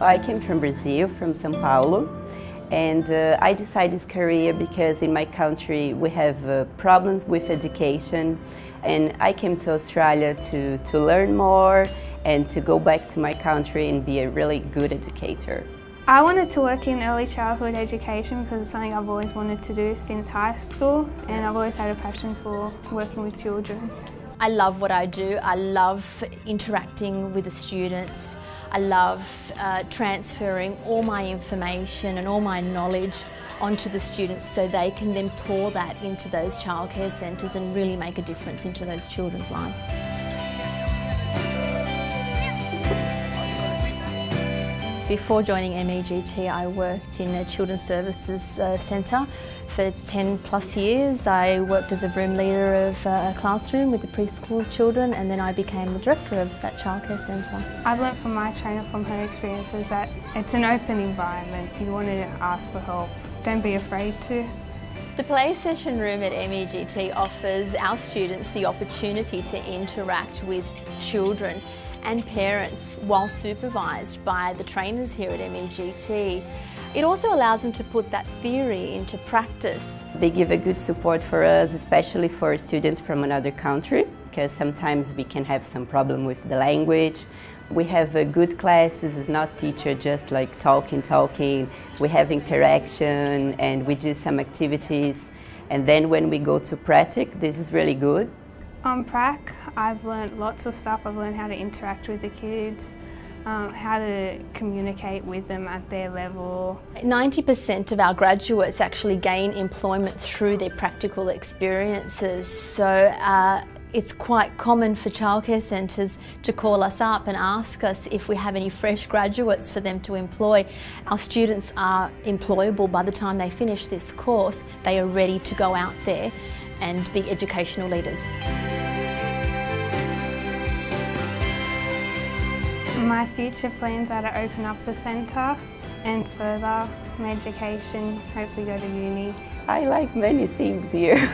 I came from Brazil, from São Paulo, and I decided this career because in my country we have problems with education, and I came to Australia to learn more and to go back to my country and be a really good educator. I wanted to work in early childhood education because it's something I've always wanted to do since high school, and I've always had a passion for working with children. I love what I do. I love interacting with the students. I love transferring all my information and all my knowledge onto the students so they can then pour that into those childcare centres and really make a difference into those children's lives. Before joining MEGT, I worked in a children's services centre for 10 plus years. I worked as a room leader of a classroom with the preschool children, and then I became the director of that childcare centre. I've learnt from my trainer, from her experiences, that it's an open environment. You want to ask for help. Don't be afraid to. The play session room at MEGT offers our students the opportunity to interact with children and parents while supervised by the trainers here at MEGT. It also allows them to put that theory into practice. They give a good support for us, especially for students from another country, because sometimes we can have some problem with the language. We have good classes. It's not teacher just like talking. We have interaction and we do some activities. And then when we go to practice, this is really good. On prac, I've learned lots of stuff. I've learned how to interact with the kids, how to communicate with them at their level. 90% of our graduates actually gain employment through their practical experiences. So it's quite common for childcare centres to call us up and ask us if we have any fresh graduates for them to employ. Our students are employable by the time they finish this course. They are ready to go out there and be educational leaders. My future plans are to open up the centre and further my education, hopefully go to uni. I like many things here.